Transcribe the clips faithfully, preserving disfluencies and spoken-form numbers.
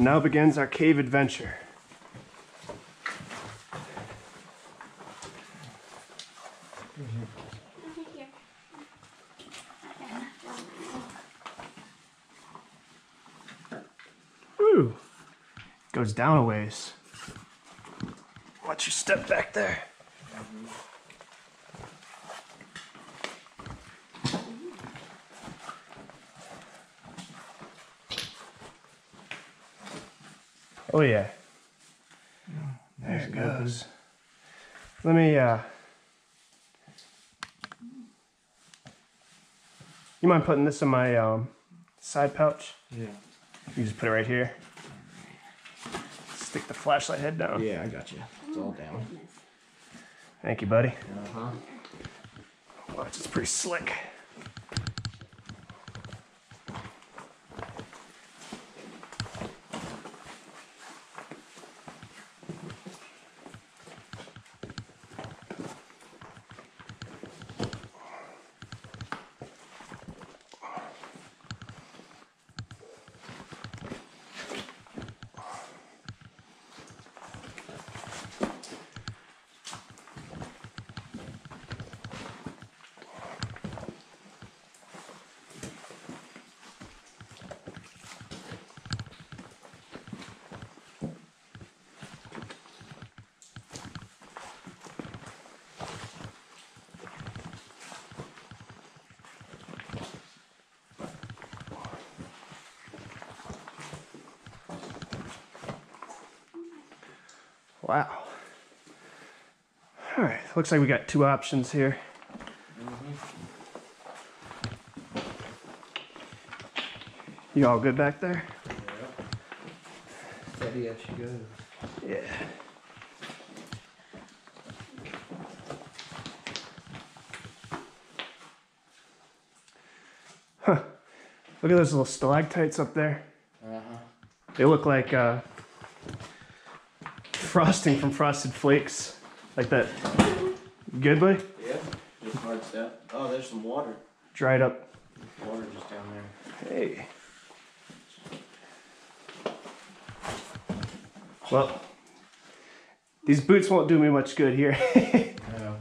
And now begins our cave adventure. Woo! Goes down a ways. Watch your step back there. Oh yeah, there it goes. Let me, uh, you mind putting this in my um, side pouch? Yeah. You just put it right here. Stick the flashlight head down. Yeah, I got you. It's all down. Thank you, buddy. Uh-huh. Watch, it's pretty slick. Wow. All right, looks like we got two options here. Mm-hmm. You all good back there? Yeah. Steady as she goes. Yeah. Huh. Look at those little stalactites up there. Uh-huh. They look like uh, frosting from Frosted Flakes, like that. Good, buddy? Yeah, just hard stuff. Oh, there's some water. Dried up. There's water just down there. Hey. Well, these boots won't do me much good here. No.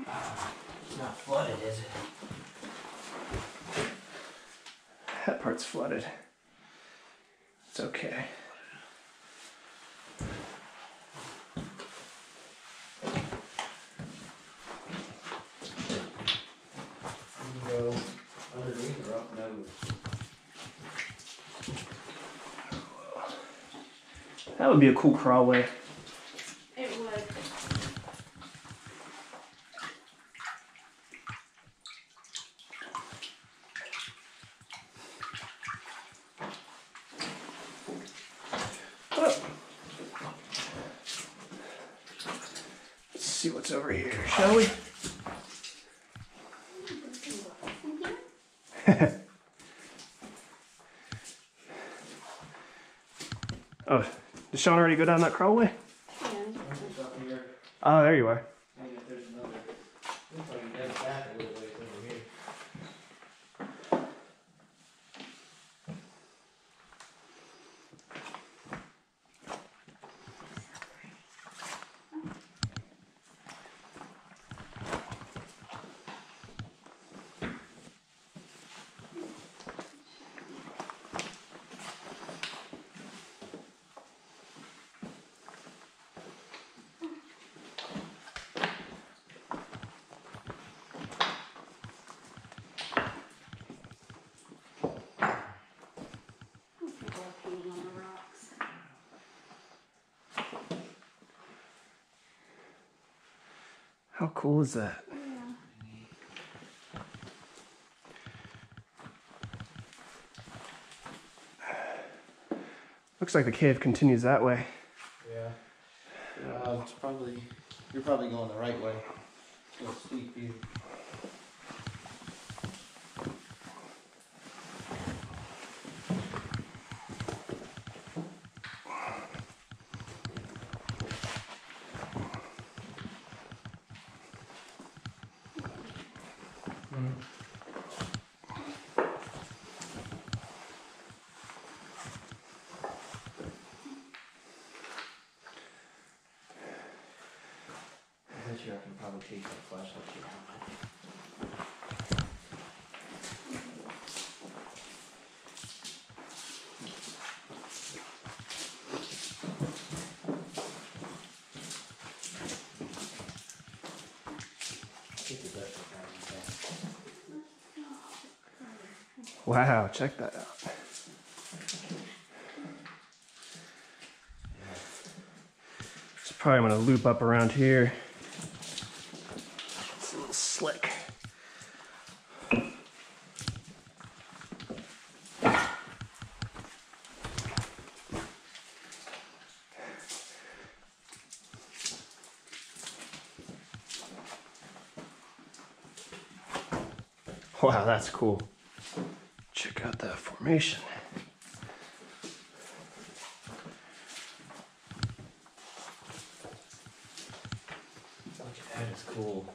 It's not flooded, is it? That part's flooded. It's okay. That would be a cool crawlway. It would. Oh. Let's see what's over here, shall we? Oh. Did Shawn already go down that crawlway? Yeah. Oh, there you are. How cool is that? Yeah. Looks like the cave continues that way. Yeah. Uh, it's probably, you're probably going the right way. It's a steep view. locate the flashlight you have. Wow, check that out. Yeah. It's probably going to loop up around here. It's a little slick. Wow, that's cool. Check out that formation. Look at that, it's cool.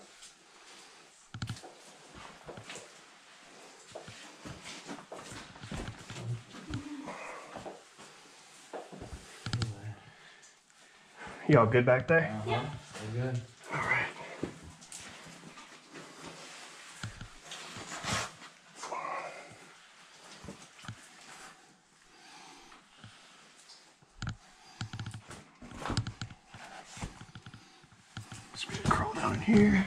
Y'all good back there? Uh-huh. Yeah. We're good. All right. Here.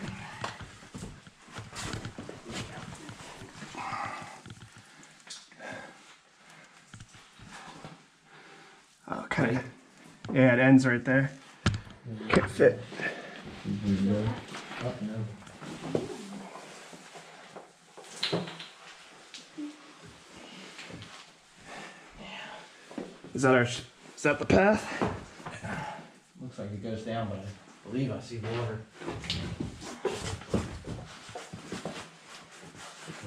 Okay. Yeah, it ends right there. Can't fit. Is that our? Is that the path? Looks like it goes down, but I believe I see water.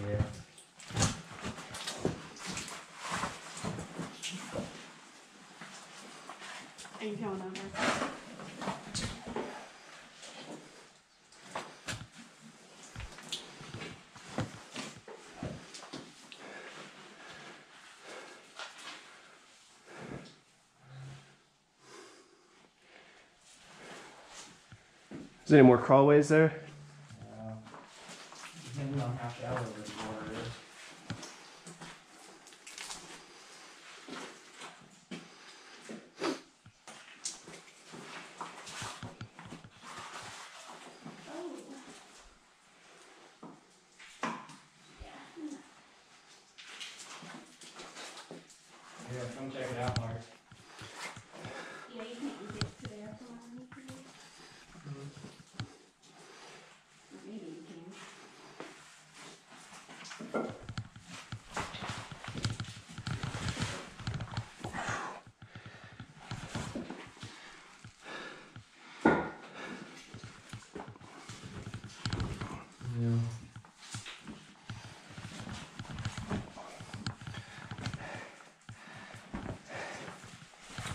Yeah. Are you coming over? Is there any more crawlways there? Uh, we don't have to elevate. Yeah, come check it out, Mark. Yeah, you can't get to there for a minute, please. Maybe you can.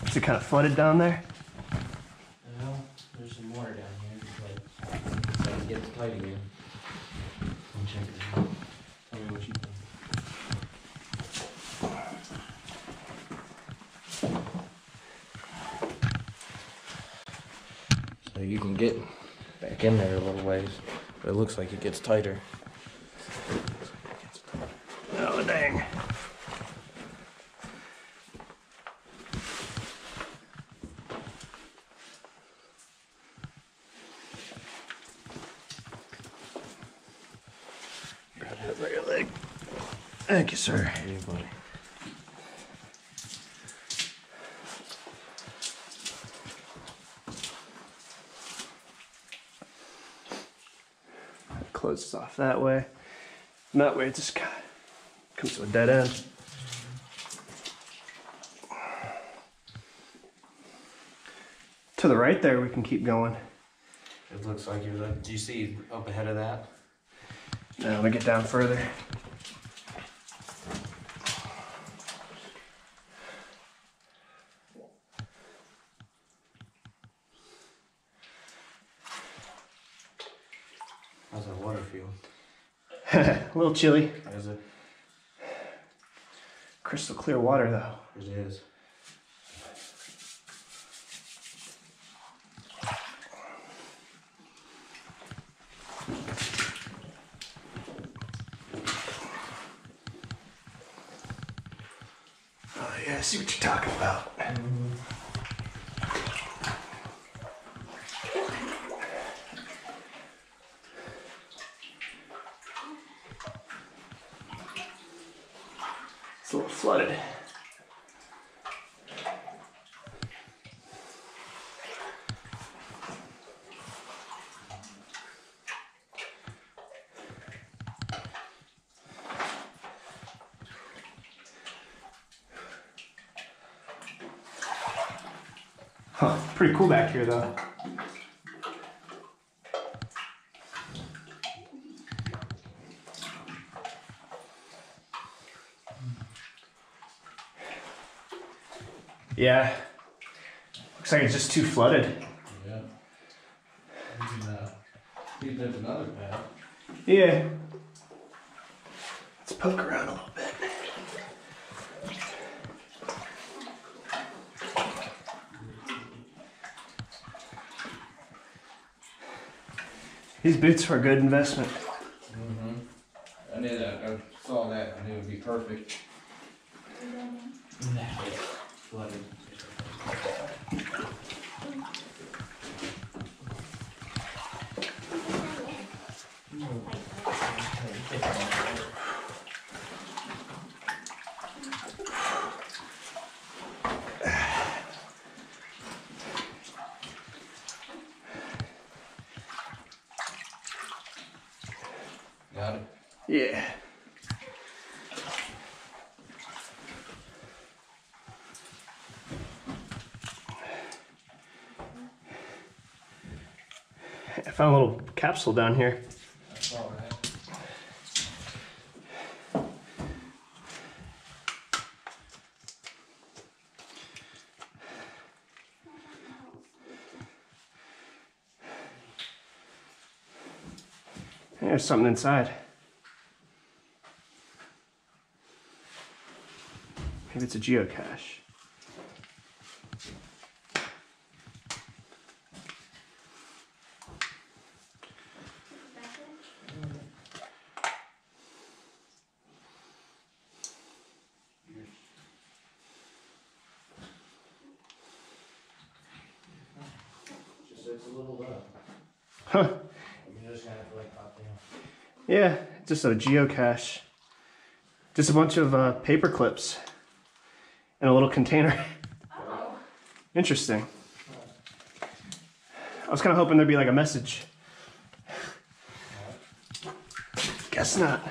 Is it kind of flooded down there? Well, there's some water down here, but it's like it gets tight again. Come check it out. Tell me what you think. So you can get back in there a little ways, but it looks like it gets tighter. Oh, dang. Thank you, sir. Anybody. Close this off that way. And that way it just kind of comes to a dead end. To the right there, we can keep going. It looks like you're like, do you see up ahead of that? Now we get down further. How's that water feel? A little chilly. Is it? Crystal clear water though. It is. Oh, yeah, I see what you're talking about. It's a little flooded. Huh, pretty cool back here though. Yeah, looks like it's just too flooded. Yeah. We can, uh, we can live another path. Yeah. Let's poke around a little bit. These boots are a good investment. Mm-hmm. I knew that. I saw that. I knew it would be perfect. Nah, it's flooded. Got it? Yeah. I found a little capsule down here. That's all right. There's something inside. Maybe it's a geocache. It's a little low. Huh. Yeah, just a geocache. Just a bunch of uh, paper clips in a little container. Oh. Interesting. I was kind of hoping there'd be like a message. Guess not.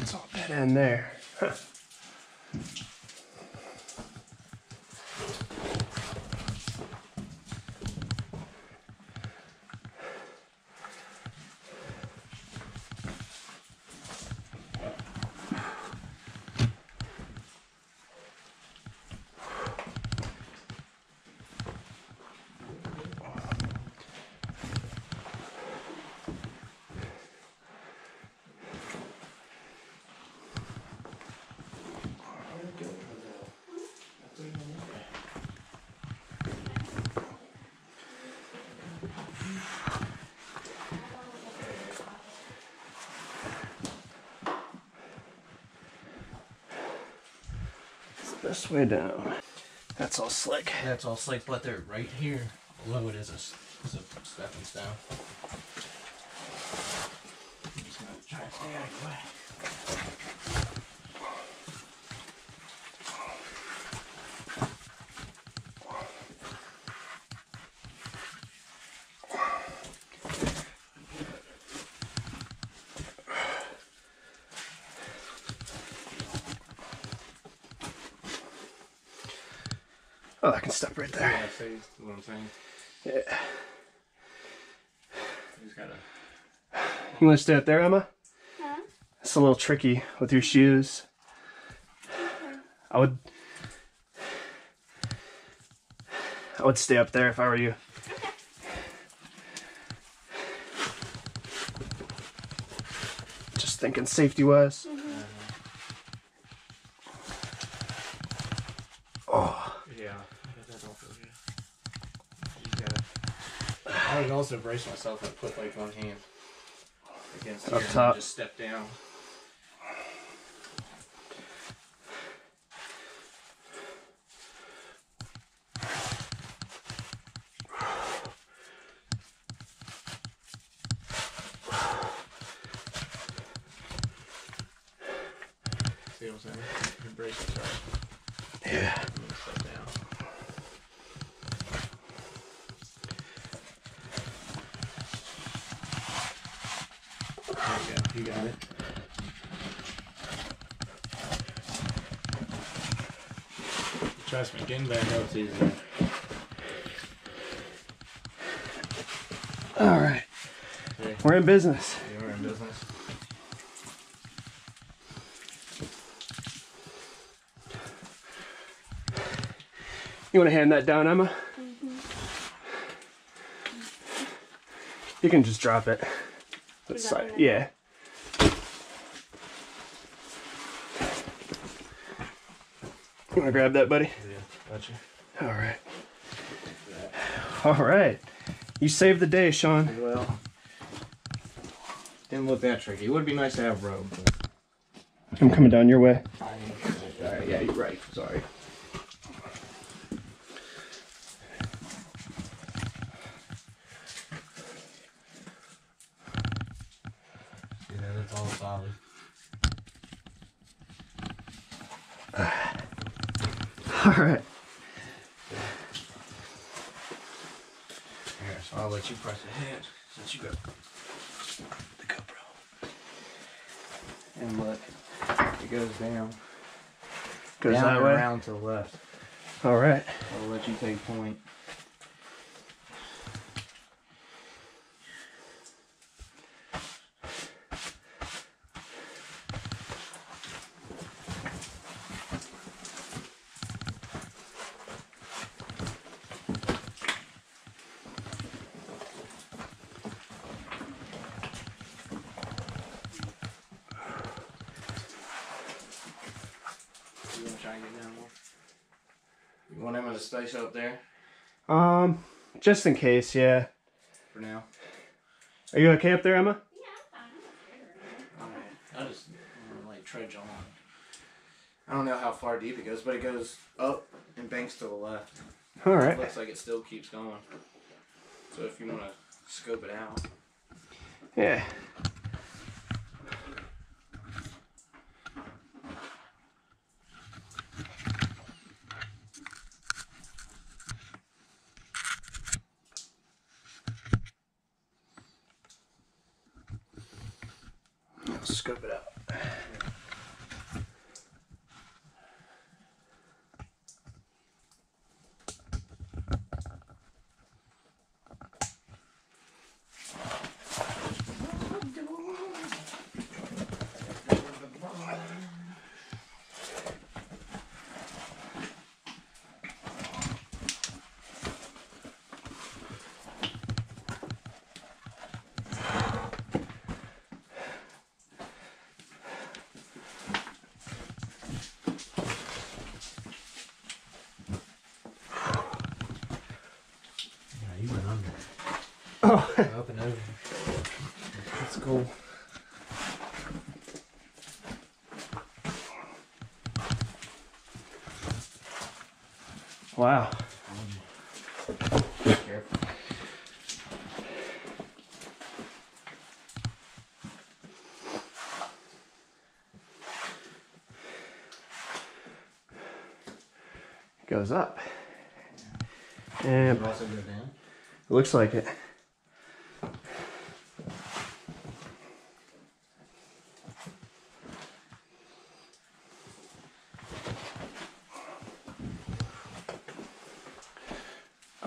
It's all dead end there. Huh. This way down. That's all slick. That's all slick, but they're right here. Below it is a, is a stepping stone. I'm just gonna try to stay out of the way. Oh, I can stop right there. Yeah, see what I'm saying? Yeah. You just gotta... You want to stay up there, Emma? Huh? It's a little tricky with your shoes. Okay. I would I would stay up there if I were you. Okay. Just thinking safety wise. Mm-hmm. Oh. Yeah. I would also brace myself and put like one hand against up top. And just step down. See what I'm saying? Your brace is right. Yeah. Step down. You got it. Trust me, getting back up is easy. All right. Hey. We're in business. Yeah, we're in business. You want to hand that down, Emma? Mm-hmm. You can just drop it. That's side. Right? Yeah. You want to grab that, buddy? Yeah, gotcha. All right. All right. You saved the day, Shawn. Well, didn't look that tricky. It would be nice to have a robe. But... I'm coming down your way. All right, yeah, you're right. Sorry. See, yeah, that's all solid. All right. Here, so I'll let you press the hand since you got the GoPro. And look, it goes down. Goes down that way. Around to the left. All right. I'll let you take point. You want Emma to stay up there? Um, just in case, yeah. For now. Are you okay up there, Emma? Yeah, I'm fine. Alright, I'll just like trudge on. I don't know how far deep it goes, but it goes up and banks to the left. Alright. It looks like it still keeps going. So if you want to scope it out. Yeah. Scoop it out. Oh. Up and over. That's cool. Wow. Be careful. Goes up. And also go down. It looks like it.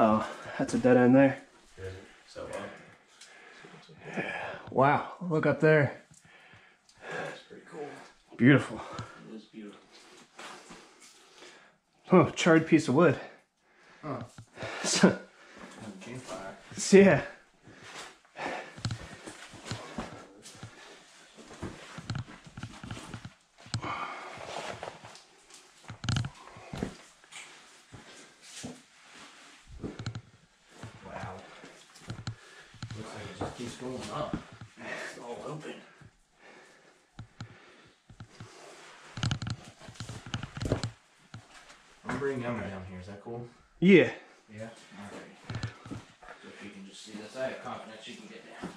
Oh, that's a dead end there. So uh, wow, look up there. That's pretty cool. Beautiful. It is beautiful. Oh, charred piece of wood. Oh. So, so yeah. Keeps going up. It's all open. I'm bringing Emma down here. Is that cool? Yeah. Yeah? Alright. So if you can just see this, I have confidence she can get down.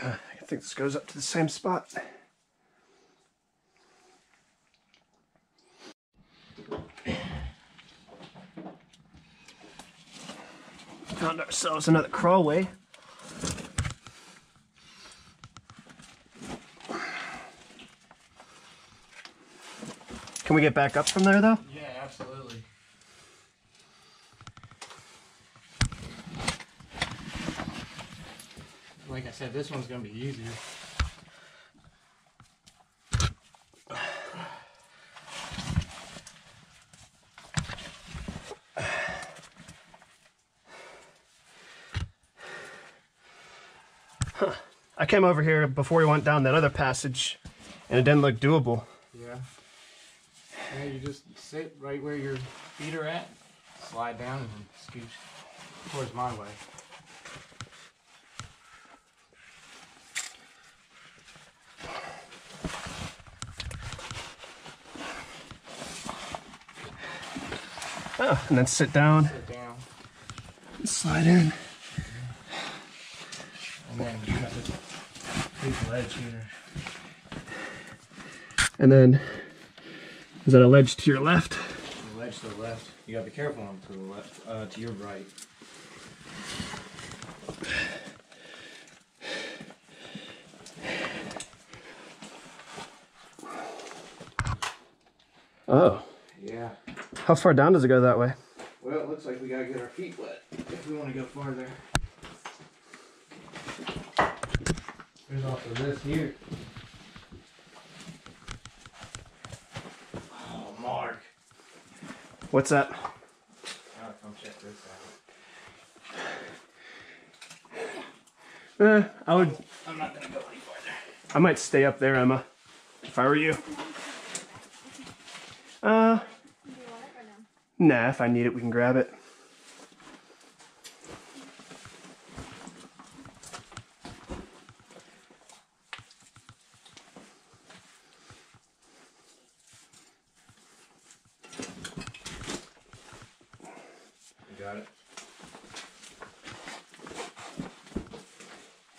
I think this goes up to the same spot. Found ourselves another crawlway. Can we get back up from there though? Yeah, absolutely. Like I said, this one's going to be easier. Huh. I came over here before we went down that other passage, and it didn't look doable. Yeah. Yeah, you just sit right where your feet are at, slide down, and scooch towards my way. Oh, and then sit down, sit down. Slide in. And then you got this big ledge here. And then, is that a ledge to your left? A ledge to the left. You gotta be careful on to the left, uh, to your right. Oh. Yeah. How far down does it go that way? Well, it looks like we gotta get our feet wet if we want to go farther. There's also this here. Oh, Mark. What's that? Oh, come check this out. Eh, I would... I'm not gonna go any farther. I might stay up there, Emma, if I were you. Uh, Do you want it or no? Nah, if I need it, we can grab it. You got it?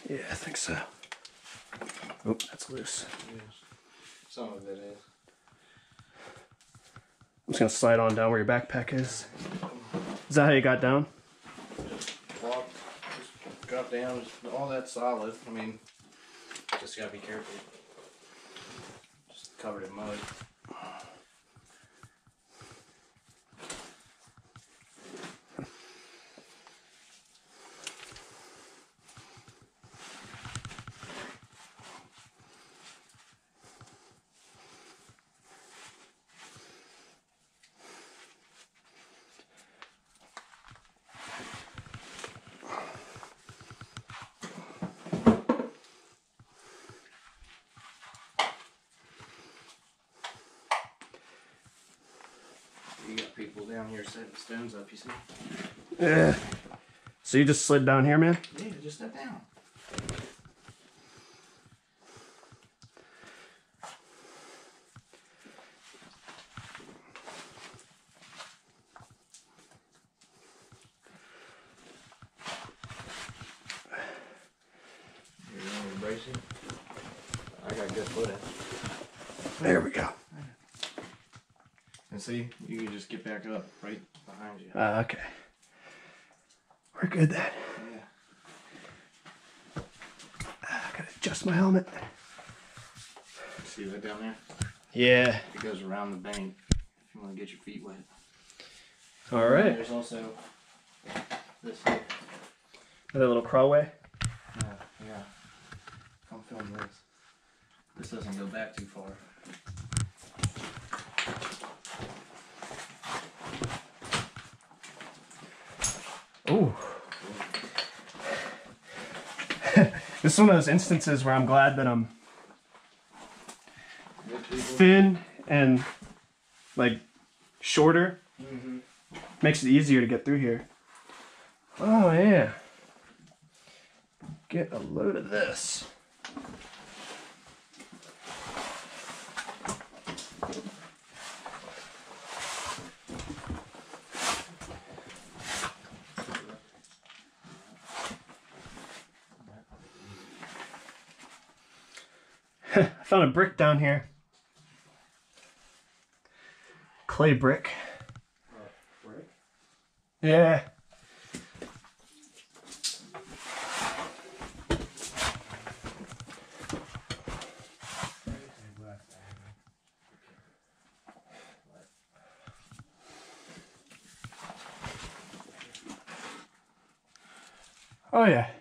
Yeah, I think so. Oh, that's loose. Yes. Some of it is. I'm just gonna slide on down where your backpack is. Is that how you got down? Just walked, just got down, just, all that's solid. I mean, just gotta be careful. Just covered in mud. You got people down here setting stones up, you see? Yeah. So you just slid down here, man? Yeah, just step down. You're going to brace it? I got good footing. There we go. And see, you can just get back up right behind you. Uh, okay. We're good then. Yeah. I gotta adjust my helmet. See that down there? Yeah. It goes around the bank if you want to get your feet wet. Alright. There's also this here. Another little crawlway? Yeah, yeah. Come film this. This doesn't go back too far. Ooh. This is one of those instances where I'm glad that I'm thin and like shorter. Mm-hmm. Makes it easier to get through here. Oh yeah. Get a load of this. I found a brick down here. Clay brick. Uh, brick? Yeah. Oh yeah.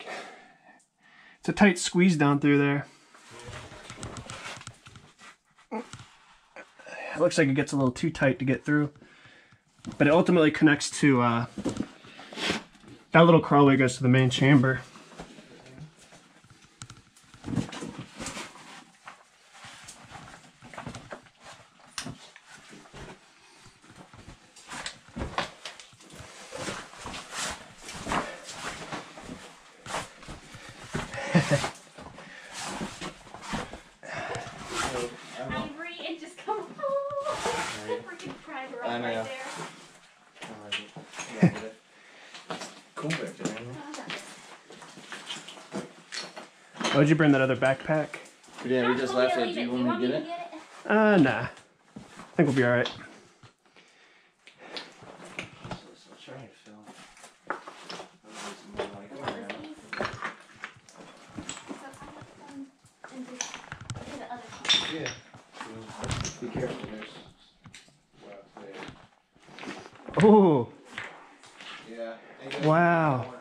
It's a tight squeeze down through there. It looks like it gets a little too tight to get through, but it ultimately connects to uh, that little crawlway goes to the main chamber. I know. Right there. Cool back there, man. Why'd you bring that other backpack? Yeah, we just left it. Do you want me to get it? Uh, nah. I think we'll be alright. Yeah. Be careful. Oh! Yeah. Wow.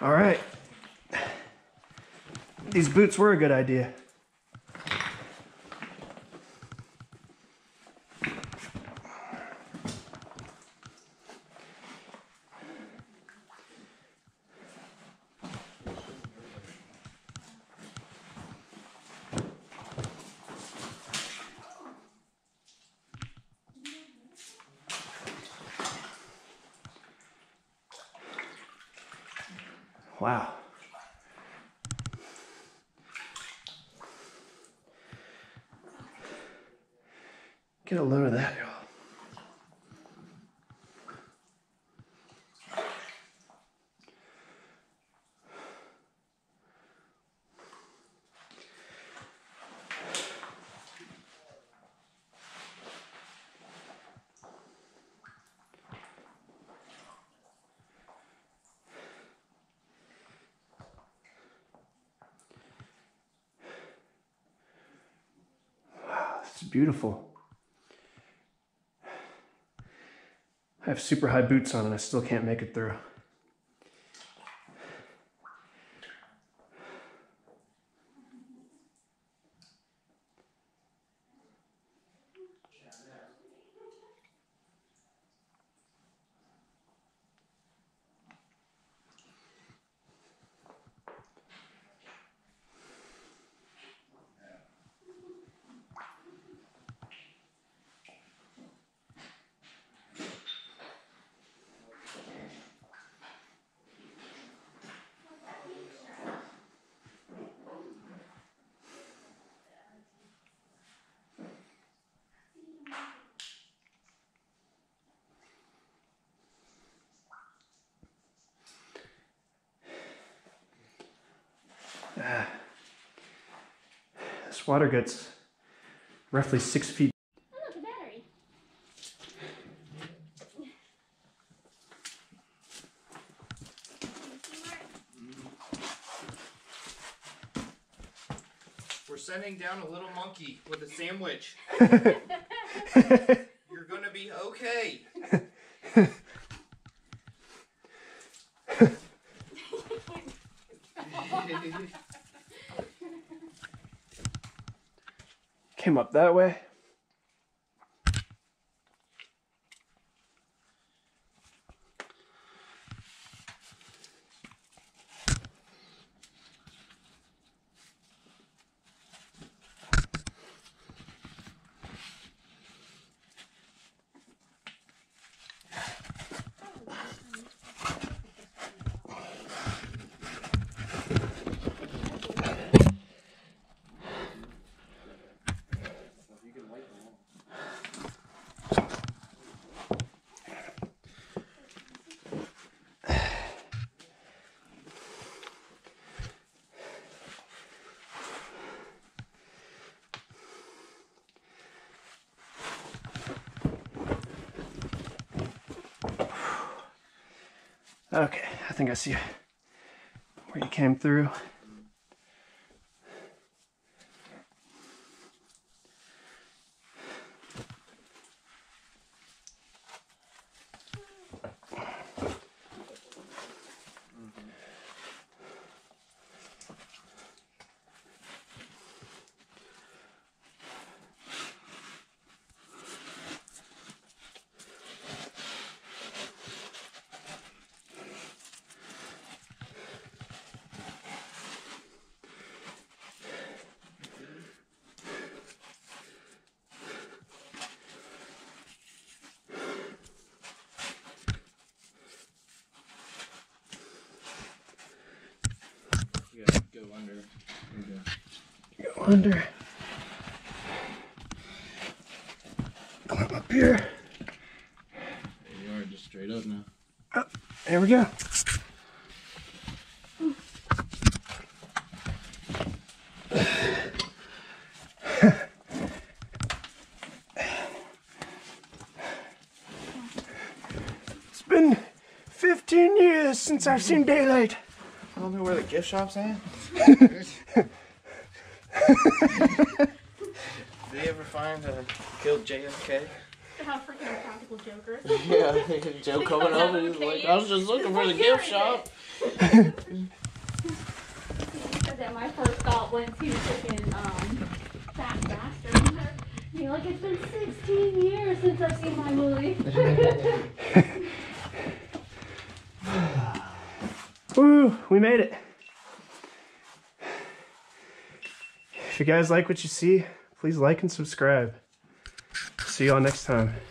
All right. These boots were a good idea. Wow. Get a load of that, y'all. Beautiful. I have super high boots on and I still can't make it through. Uh, this water gets roughly six feet. Oh, look, a battery. We're sending down a little monkey with a sandwich. You're gonna be okay. Came up that way. Okay, I think I see where you came through. Under. Go under. Climb up here. There you are, just straight up now. Up. There we go. It's been fifteen years since I've seen daylight. I don't know where the gift shop's at. Did they ever find a killed J F K? How freaking practical Joker. Yeah, Joe coming over and he's like, I was just looking for the gift shop. That my first thought went to freaking um, Fat Bastard. Being like, it's been sixteen years since I've seen my movie. Woo, we made it. If you guys like what you see, please like and subscribe. See y'all next time.